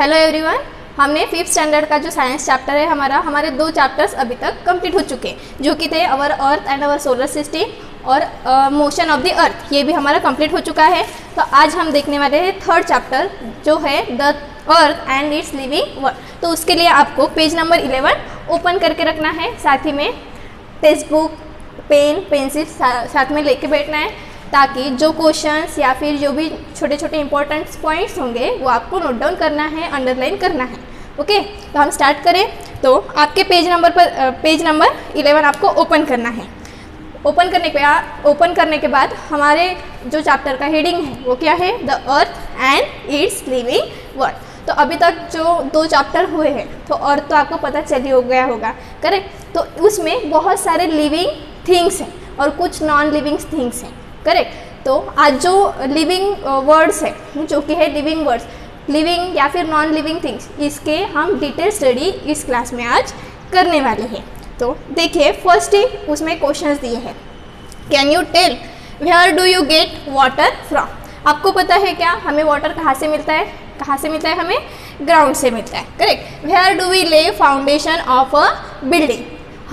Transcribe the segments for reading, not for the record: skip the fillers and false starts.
Hello everyone, हमने fifth standard का जो साइंस चैप्टर है हमारा, हमारे दो चैप्टर्स अभी तक कंप्लीट हो चुके हैं, जो कि थे our earth and our solar system और मोशन ऑफ द अर्थ। ये भी हमारा कंप्लीट हो चुका है। तो आज हम देखने वाले हैं थर्ड चैप्टर, जो है the earth and its living world. तो उसके लिए आपको पेज नंबर 11 ओपन करके रखना है, साथ ही में टेक्स्ट बुक, पेन, पेंसिल साथ में लेके बैठना है, ताकि जो क्वेश्चंस या फिर जो भी छोटे छोटे इंपॉर्टेंट पॉइंट्स होंगे वो आपको नोट डाउन करना है, अंडरलाइन करना है। ओके, तो हम स्टार्ट करें। तो आपके पेज नंबर 11 आपको ओपन करना है। ओपन करने के बाद हमारे जो चैप्टर का हेडिंग है वो क्या है, the earth and its living world. तो अभी तक जो दो चैप्टर हुए हैं, तो अर्थ तो आपको पता चल ही हो गया होगा, करेक्ट। तो उसमें बहुत सारे लिविंग थिंग्स हैं और कुछ नॉन लिविंग थिंग्स हैं, करेक्ट। तो आज जो लिविंग वर्ड्स है, जो कि है लिविंग वर्ड्स, लिविंग या फिर नॉन लिविंग थिंग्स, इसके हम डिटेल स्टडी इस क्लास में आज करने वाले हैं। तो देखिए, फर्स्ट ही उसमें क्वेश्चंस दिए हैं, can you tell where do you get water from. आपको पता है क्या हमें वाटर कहाँ से मिलता है? कहाँ से मिलता है? हमें ग्राउंड से मिलता है, correct. Where do we lay foundation of a building.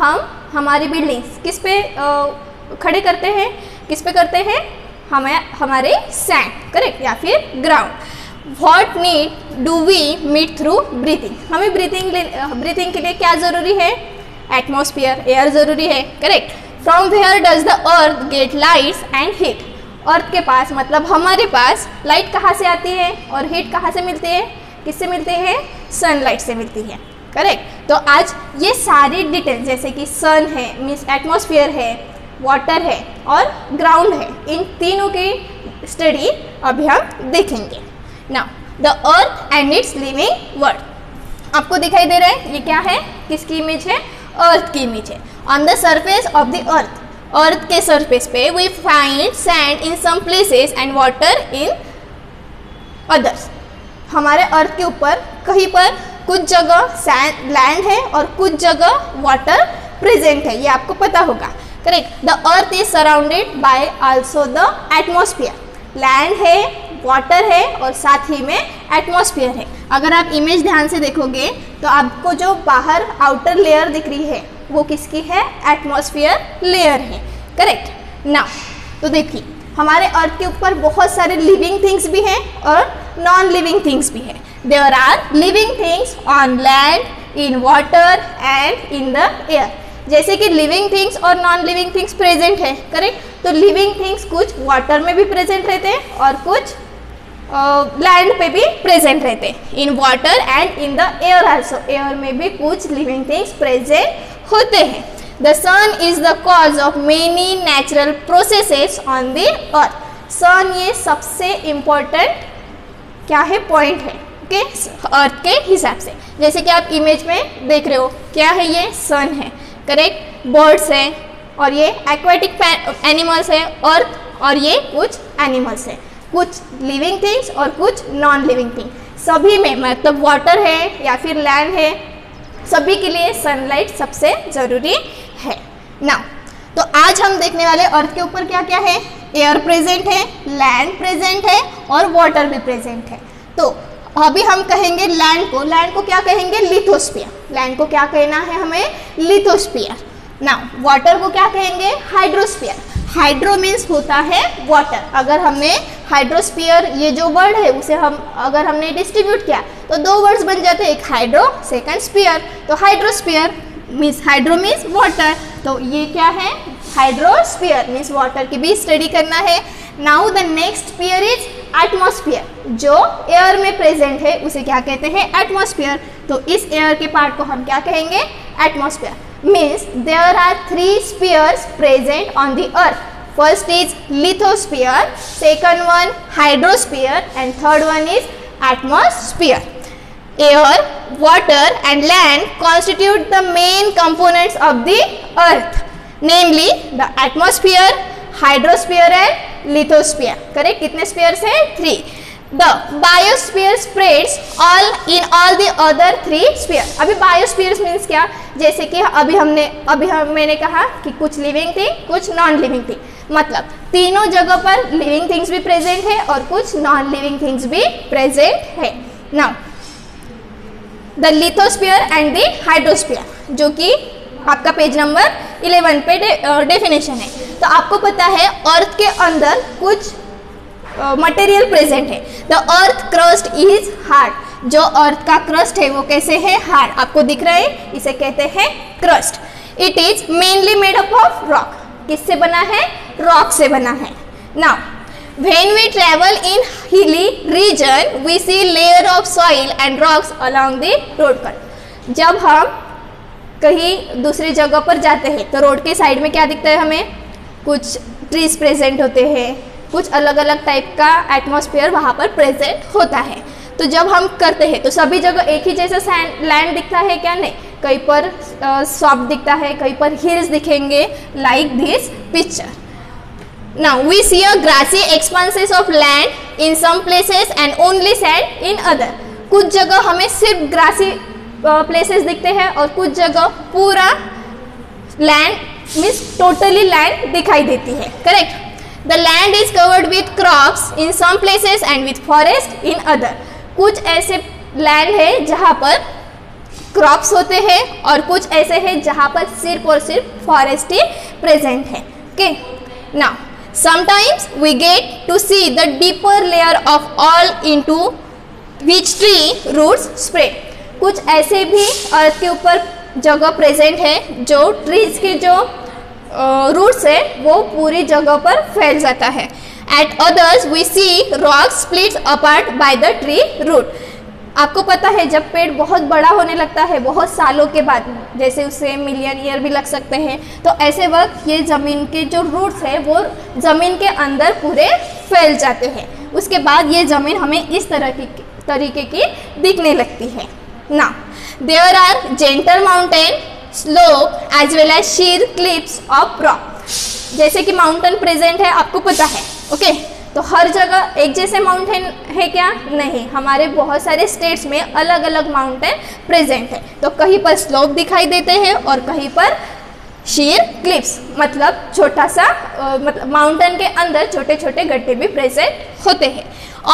हम हमारी बिल्डिंग्स किस पे खड़े करते हैं, किस पे करते हैं? हमारे सैंड, करेक्ट, या फिर ground. What need do we meet through breathing. हमें ब्रीथिंग के लिए क्या ज़रूरी है? एटमॉस्फेयर, एयर ज़रूरी है, correct. From where does the earth get lights and heat. Earth के पास, मतलब हमारे पास, लाइट कहाँ से आती है और हीट कहाँ से मिलती है? किससे मिलते हैं? सनलाइट से मिलती है, करेक्ट। तो आज ये सारी डिटेल्स, जैसे कि सन है, मीन्स एटमॉस्फेयर है, वाटर है और ग्राउंड है, इन तीनों की स्टडी अभी हम देखेंगे। Now the earth and its living world. आपको दिखाई दे रहा है ये क्या है, किसकी इमेज है? अर्थ की इमेज है। On the surface of the earth, earth के सरफेस पे, we find sand in some places and water in others. हमारे अर्थ के ऊपर कहीं पर कुछ जगह सैंड, लैंड है और कुछ जगह वाटर प्रेजेंट है, ये आपको पता होगा, correct. The earth is surrounded by also the atmosphere. Land है, वाटर है और साथ ही में एटमॉस्फेयर है। अगर आप इमेज ध्यान से देखोगे तो आपको जो बाहर आउटर लेयर दिख रही है वो किसकी है? एटमॉस्फेयर लेयर है, करेक्ट। नाउ तो देखिए, हमारे अर्थ के ऊपर बहुत सारे लिविंग थिंग्स भी हैं और नॉन लिविंग थिंग्स भी हैं। There are living things on land, in water and in the air. जैसे कि लिविंग थिंग्स और नॉन लिविंग थिंग्स प्रेजेंट है, करेक्ट। तो लिविंग थिंग्स कुछ वाटर में भी प्रेजेंट रहते हैं और कुछ लैंड पे भी प्रेजेंट रहते हैं। In water and in the air also, air में भी कुछ लिविंग थिंग्स प्रेजेंट होते हैं। The sun is the cause of many natural processes on the earth. Sun ये सबसे इम्पोर्टेंट क्या है? पॉइंट है, ओके, अर्थ के हिसाब से। जैसे कि आप इमेज में देख रहे हो, क्या है ये? सन है, करेक्ट। बर्ड्स हैं और ये एक्वाटिक एनिमल्स हैं, अर्थ और ये कुछ एनिमल्स हैं, कुछ लिविंग थिंग्स और कुछ नॉन लिविंग थिंग्स। सभी में, मतलब वाटर है या फिर लैंड है, सभी के लिए सनलाइट सबसे ज़रूरी है। नाउ तो आज हम देखने वाले अर्थ के ऊपर क्या क्या है? एयर प्रेजेंट है, लैंड प्रेजेंट है और वाटर भी प्रेजेंट है। तो अभी हम कहेंगे लैंड को क्या कहेंगे? लिथोस्फीयर। लैंड को क्या कहना है हमें? लिथोस्फीयर। नाउ वाटर को क्या कहेंगे? हाइड्रोस्फीयर। हाइड्रो मीन्स होता है वाटर। अगर हमने हाइड्रोस्फीयर, ये जो वर्ड है उसे हम अगर हमने डिस्ट्रीब्यूट किया तो दो वर्ड्स बन जाते हैं, एक हाइड्रो, सेकंड स्फीयर। तो hydrosphere means, hydro means water, तो ये क्या है? हाइड्रोस्फीयर मीन्स वाटर की भी स्टडी करना है। Now the next sphere is atmosphere. जो एयर में प्रेजेंट है उसे क्या कहते हैं? एटमॉस्फेयर। तो इस एयर के पार्ट को हम क्या कहेंगे? Atmosphere. Means there are three spheres present on the earth. First is lithosphere, second one hydrosphere and third one is atmosphere. Air, water and land constitute the main components of the earth, namely the atmosphere, hydrosphere and lithosphere, correct. कितने spheres हैं? Three. The biosphere spreads in all the other three spheres. अभी biospheres means क्या? जैसे कि मैंने कहा कि कुछ living थी, कुछ non living थी, मतलब तीनों जगह पर living things भी present है और कुछ non living things भी present है। Now the lithosphere and the hydrosphere, जो कि आपका पेज नंबर 11 पे डेफिनेशन है। तो आपको पता है अर्थ के अंदर कुछ मटेरियल प्रेजेंट है। The earth crust is hard, जो अर्थ का क्रस्ट है वो कैसे है, हार्ड। आपको दिख रहा है, इसे कहते हैं crust. It is mainly made up of rock, किससे बना है, रॉक से बना है। Now when we travel in hilly region we see layer of soil and rocks along the road cut. जब हम कहीं दूसरी जगह पर जाते हैं तो रोड के साइड में क्या दिखता है, हमें कुछ ट्रीज प्रेजेंट होते हैं, कुछ अलग अलग टाइप का एटमॉस्फेयर वहाँ पर प्रेजेंट होता है। तो जब हम करते हैं तो सभी जगह एक ही जैसा लैंड दिखता है क्या, नहीं, कहीं पर सॉफ्ट दिखता है, कहीं पर हिल्स दिखेंगे, like this picture. Now we see a grassy expanses of land in some places and only sand in other. कुछ जगह हमें सिर्फ ग्रासी प्लेसेस दिखते हैं और कुछ जगह पूरा लैंड मीन्स टोटली लैंड दिखाई देती है, correct. The land is covered with crops in some places and with forest in other. कुछ ऐसे land है जहाँ पर crops होते हैं और कुछ ऐसे हैं जहाँ पर सिर्फ और सिर्फ forest ही present है, okay? Now, sometimes we get to see the deeper layer of all into which tree roots spread. कुछ ऐसे भी अर्थ के ऊपर जगह present है जो trees के जो रूट से वो पूरी जगह पर फैल जाता है। At others we see rock splits apart by the tree root. आपको पता है जब पेड़ बहुत बड़ा होने लगता है बहुत सालों के बाद, जैसे उसे मिलियन ईयर भी लग सकते हैं, तो ऐसे वक्त ये ज़मीन के जो रूट्स है वो ज़मीन के अंदर पूरे फैल जाते हैं। उसके बाद ये ज़मीन हमें इस तरह की तरीके की दिखने लगती है। ना there are gentle mountain slope as well as sheer cliffs of rock. जैसे कि माउंटेन प्रेजेंट है, आपको पता है, ओके? तो हर जगह एक जैसे माउंटेन है क्या, नहीं, हमारे बहुत सारे स्टेट्स में अलग अलग माउंटेन प्रेजेंट है। तो कहीं पर स्लोप दिखाई देते हैं और कहीं पर शीयर क्लिप्स, मतलब छोटा सा मतलब माउंटेन के अंदर छोटे छोटे गड्ढे भी प्रेजेंट होते हैं।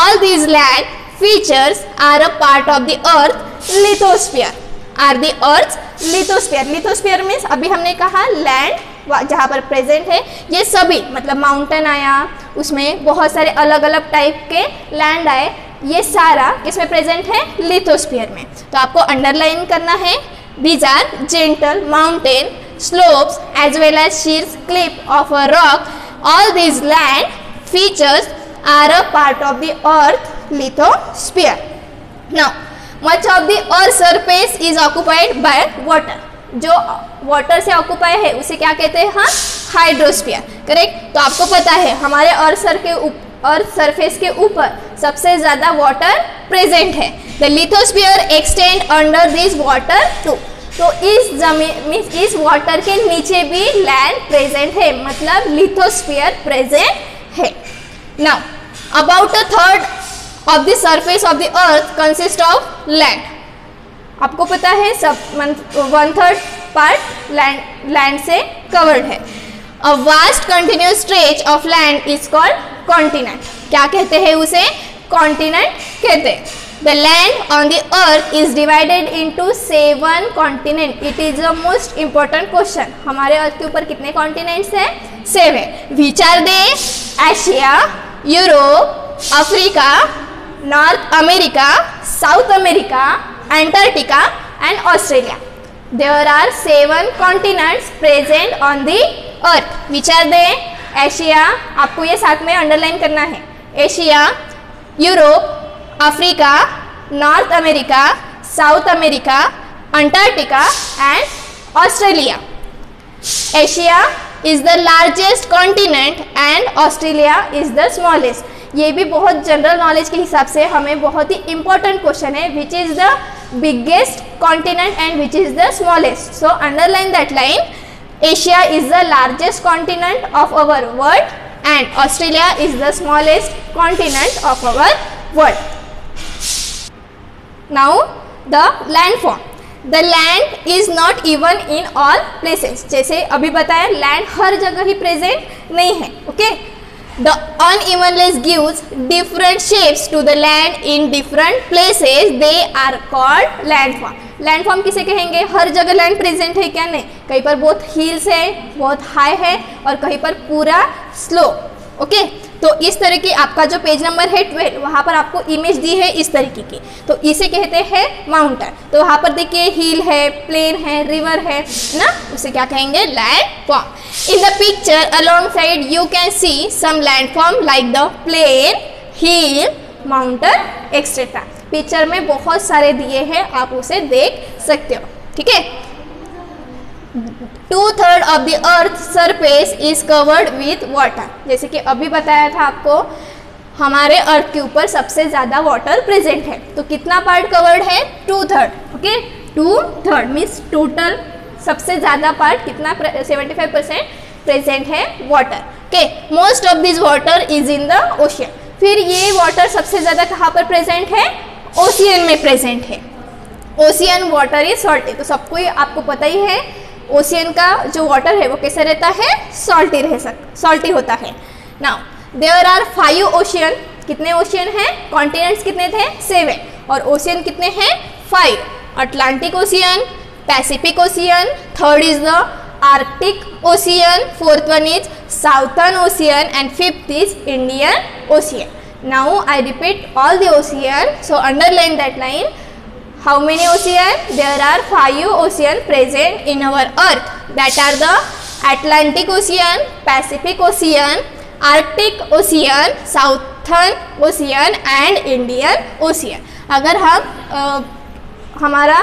All these land features are a part of the earth lithosphere. Are the earth lithosphere, lithosphere means अभी हमने कहा लैंड जहाँ पर प्रेजेंट है ये सभी, मतलब माउंटेन आया, उसमें बहुत सारे अलग अलग टाइप के लैंड आए, ये सारा किसमें प्रेजेंट है, लिथोस्फीयर में। तो आपको अंडरलाइन करना है these are gentle mountain slopes as well as sheer clip of a rock. All these land features are a part of the earth lithosphere. Now much of the earth surface is occupied by water, जो water से occupy है उसे क्या कहते हैं हम, hydrosphere, correct. तो आपको पता है हमारे अर्थ सरफेस के ऊपर सबसे ज़्यादा वाटर प्रेजेंट है। The lithosphere extend under this water too. तो इस जमीन मीन्स इस वाटर के नीचे भी लैंड प्रेजेंट है, मतलब लिथोस्फीयर प्रेजेंट है। Now about a third of the surface of the earth consist of land. आपको पता है सब 1/3 पार्ट लैंड से कवर्ड है। A vast continuous stretch of land is called continent. क्या कहते हैं उसे, कॉन्टिनेंट कहते हैं। The land on the earth is divided into 7 continent. It is the most important question. हमारे अर्थ के ऊपर कितने कॉन्टिनेंट्स हैं, 7। Which are they, Asia, Europe, Africa, North America, South America, Antarctica and Australia. There are 7 continents present on the earth. Which are they, Asia, आपको ये साथ में underline करना है, Asia, Europe, Africa, North America, South America, Antarctica and Australia. Asia is the largest continent and Australia is the smallest. ये भी बहुत general knowledge के हिसाब से हमें बहुत ही इंपॉर्टेंट क्वेश्चन है, which is the biggest continent and which is the smallest. So underline that line, Asia is the largest continent of our world and Australia is the smallest continent of our world. Now the landform. The land is not even in all places. जैसे अभी बताया land हर जगह ही present नहीं है, okay? The uneven layers gives different shapes to the land in different places. They are called landform. Landform किसे कहेंगे? हर जगह land present है क्या? नहीं, कहीं पर बहुत हिल्स है, बहुत हाई है और कहीं पर पूरा स्लो. ओके, तो इस तरह की आपका जो पेज नंबर है 12 वहाँ पर आपको इमेज दी है इस तरीके की, तो इसे कहते हैं माउंटेन. तो वहाँ पर देखिए हिल है, प्लेन है, रिवर है ना, उसे क्या कहेंगे? Landform. In the picture along side you can see some landform like the plain, hill, mountain etcetera. Picture में बहुत सारे दिए हैं, आप उसे देख सकते हो. ठीक है. 2/3 of the earth surface is covered with water. जैसे कि अभी बताया था आपको, हमारे अर्थ के ऊपर सबसे ज़्यादा वाटर प्रेजेंट है. तो कितना पार्ट कवर्ड है? 2/3. ओके, 2/3 मीन्स टोटल सबसे ज़्यादा पार्ट कितना? 75% प्रेजेंट है water. Okay, most of this water is in the ocean. फिर ये वाटर सबसे ज़्यादा कहाँ पर प्रेजेंट है? ओशियन में प्रेजेंट है. Ocean water is salty. तो सबको ये आपको पता ही है, ओशियन का जो वाटर है वो कैसा रहता है? सॉल्टी सॉल्टी होता है. Now there are 5 ocean. कितने ओशियन हैं? कॉन्टिनेंट्स कितने थे? 7. और ओशियन कितने हैं? 5. Atlantic ocean, Pacific ocean, third is the Arctic ocean, fourth one is southern ocean and fifth is Indian ocean. Now I repeat all the ocean, so underline that line. How many ocean? There are 5 ocean present in our earth. That are the Atlantic Ocean, Pacific Ocean, Arctic Ocean, Southern Ocean and Indian Ocean. अगर हम हमारा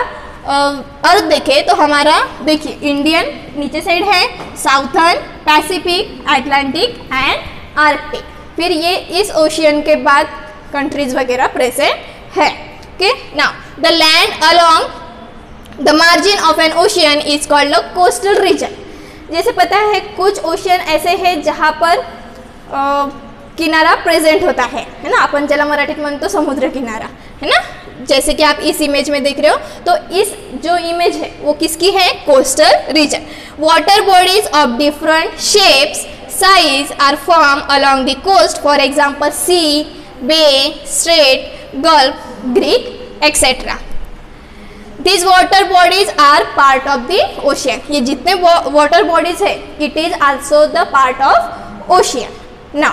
अर्थ देखें तो हमारा देखिए Indian नीचे side है, southern, Pacific, Atlantic and Arctic. फिर ये इस ओशियन के बाद कंट्रीज वगैरह प्रेजेंट है. Okay, now the land along the margin of an ocean is called the coastal region. जैसे पता है कुछ ओशियन ऐसे हैं जहाँ पर किनारा प्रेजेंट होता है ना, अपन जला मराठी मन तो समुद्र किनारा है ना, जैसे कि आप इस इमेज में देख रहे हो. तो इस जो इमेज है वो किसकी है? Coastal region. Water bodies of different shapes size are formed along the coast, for example sea, bay, strait, gulf, creek etc. these water bodies are part of the ocean. ye jitne water bodies hai it is also the part of ocean. now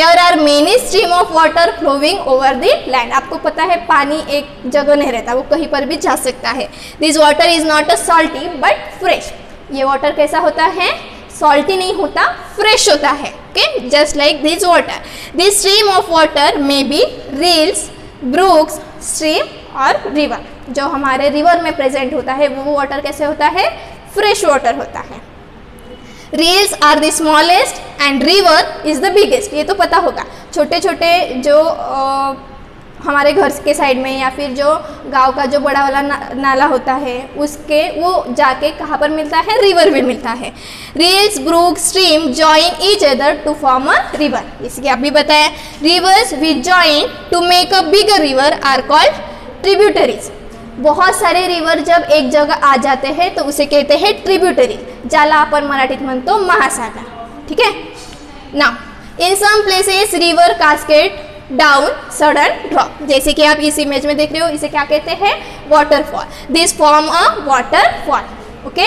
there are many stream of water flowing over the land. aapko pata hai pani ek jagah nahi rehta, wo kahin par bhi ja sakta hai. this water is not a salty but fresh. ye water kaisa hota hai? Salty नहीं होता, fresh होता है. Okay, just like this water. This stream of water में be rills, brooks, stream और river. जो हमारे river में present होता है वो वाटर कैसे होता है? फ्रेश वाटर होता है. Rills are the smallest and river is the biggest. ये तो पता होगा, छोटे छोटे जो हमारे घर के साइड में या फिर जो गांव का जो बड़ा वाला नाला होता है उसके वो जाके कहाँ पर मिलता है? रिवर में मिलता है. Rills, brook, stream join each other to form a river. इसके आप भी बताया, rivers which join to make a bigger river are called tributaries. बहुत सारे रिवर जब एक जगह आ जाते हैं तो उसे कहते हैं ट्रिब्यूटरी. ज्याला आपण मराठीत म्हणतो महासागर. ठीक है. Now in some places river cascade down sudden drop. जैसे कि आप इस इमेज में देख रहे हो, इसे क्या कहते हैं? Waterfall. This form a waterfall. Okay,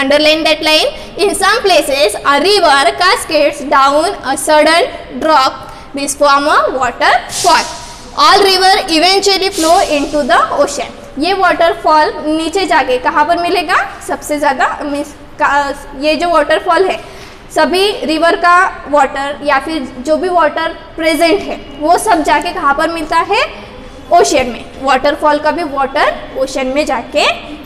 underline that line. In some places a river cascades down a sudden drop. This form a waterfall. All river eventually flow into the ocean. ये waterfall नीचे जाके कहाँ पर मिलेगा? सबसे ज़्यादा means ये जो वाटरफॉल है सभी रिवर का वाटर या फिर जो भी वाटर प्रेजेंट है वो सब जाके कहाँ पर मिलता है? ओशन में. वाटरफॉल का भी वाटर ओशन में जाके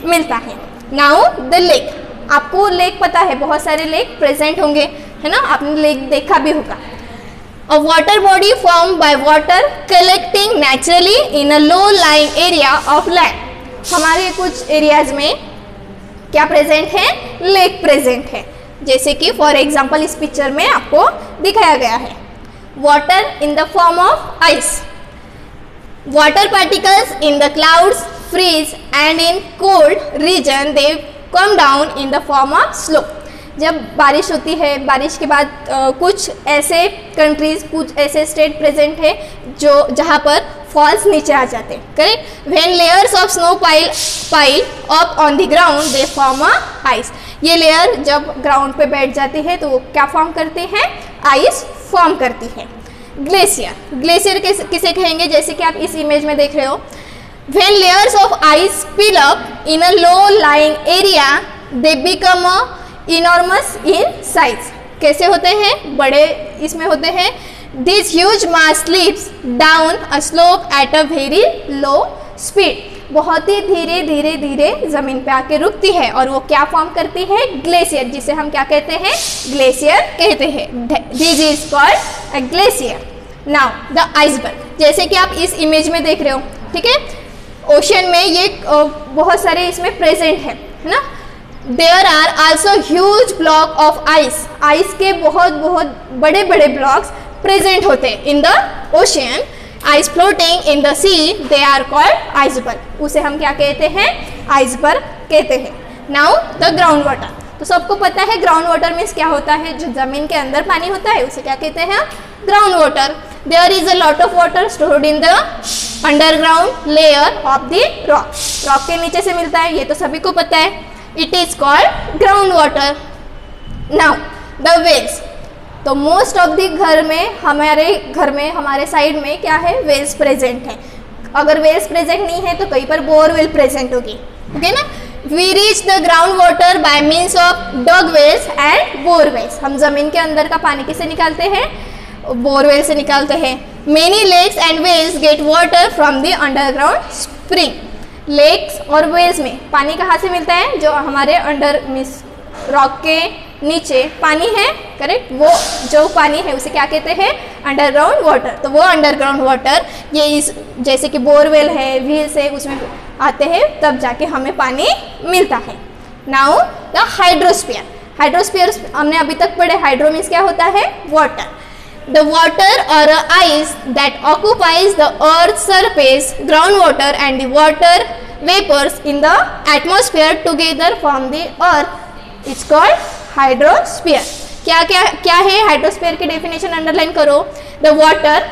मिलता है. Now the lake. आपको लेक पता है, बहुत सारे लेक प्रेजेंट होंगे है ना, आपने लेक देखा भी होगा. A water body form by water collecting naturally in a low lying area of land. हमारे कुछ एरियाज में क्या प्रेजेंट है? लेक प्रेजेंट है. जैसे कि फॉर एग्जाम्पल इस पिक्चर में आपको दिखाया गया है. Water in the form of ice, water particles in the clouds freeze and in cold region they come down in the form of snow. जब बारिश होती है, बारिश के बाद कुछ ऐसे कंट्रीज़, कुछ ऐसे स्टेट प्रेजेंट है जो जहाँ पर फॉल्स नीचे आ जाते हैं, correct. When layers of snow pile up on the ground they form a ice. ये लेयर जब ग्राउंड पे बैठ जाती है तो वो क्या फॉर्म करते हैं, आइस फॉर्म करती है। ग्लेशियर, ग्लेशियर किसे कहेंगे, जैसे कि आप इस इमेज में देख रहे हो। When layers of ice pile up in a low lying area they become a enormous in size. कैसे होते हैं, बड़े इसमें होते हैं। This huge mass slips down a slope at a very low speed. बहुत ही धीरे धीरे धीरे ज़मीन पे आके रुकती है और वो क्या फॉर्म करती है, ग्लेशियर, जिसे हम क्या कहते हैं, ग्लेशियर कहते हैं। This is called a glacier. Now the iceberg, जैसे कि आप इस इमेज में देख रहे हो, ठीक है। ओशन में ये बहुत सारे इसमें प्रेजेंट है ना। There are also huge block of ice, ice के बहुत बहुत बड़े बड़े ब्लॉक्स प्रेजेंट होते हैं in the ocean. Ice floating in the sea they are called iceberg, उसे हम क्या कहते हैं, आइसबर्ग कहते हैं। नाउ द ग्राउंड वाटर, तो सबको पता है ग्राउंड वाटर मीन्स क्या होता है, जो ज़मीन के अंदर पानी होता है उसे क्या कहते हैं, ground water. There is a lot of water stored in the underground layer of the rock, rock के नीचे से मिलता है, ये तो सभी को पता है। It is called ground water. Now the waves, तो मोस्ट ऑफ दी घर में, हमारे घर में, हमारे साइड में क्या है, वेल्स प्रेजेंट है। अगर वेल्स प्रेजेंट नहीं है तो कहीं पर बोरवेल प्रेजेंट होगी, ओके ना। We reach the ground water by means of dug wells and borewells, हम ज़मीन के अंदर का पानी किससे निकालते हैं, बोरवेल से निकालते हैं। Many lakes and wells get water from the underground spring, lakes और वेल्स में पानी कहाँ से मिलता है, जो हमारे अंडर मीन्स रॉक के नीचे पानी है, करेक्ट, वो जो पानी है उसे क्या कहते हैं, अंडरग्राउंड वाटर। तो वो अंडरग्राउंड वाटर ये इस जैसे कि बोरवेल है, व्हील से उसमें आते हैं, तब जाके हमें पानी मिलता है। नाउ द हाइड्रोस्फीयर, हाइड्रोस्फीयर हमने अभी तक पढ़े, हाइड्रो मीन्स क्या होता है, वाटर। द वाटर और ice that occupies the earth surface, ground water and the water vapours in the atmosphere together from the earth, it's called hydrosphere. क्या क्या क्या है हाइड्रोस्फीयर की डेफिनेशन, अंडरलाइन करो। द वाटर,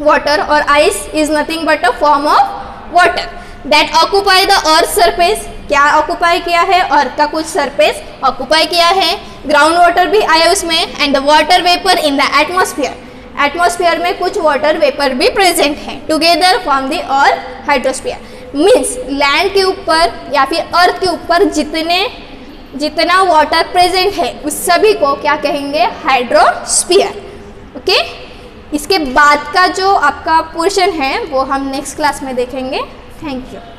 वाटर और ice is nothing but a form of water that occupy the earth surface, क्या occupy किया है, अर्थ का कुछ सरफेस ऑक्यूपाई किया है। ग्राउंड वाटर भी आया उसमें, and the water vapour in the atmosphere, atmosphere में कुछ वाटर वेपर भी प्रेजेंट है, together form the earth hydrosphere. Means land के ऊपर या फिर अर्थ के ऊपर जितना वाटर प्रेजेंट है उस सभी को क्या कहेंगे, हाइड्रोस्फीयर, ओके। इसके बाद का जो आपका पोर्शन है वो हम नेक्स्ट क्लास में देखेंगे। Thank you.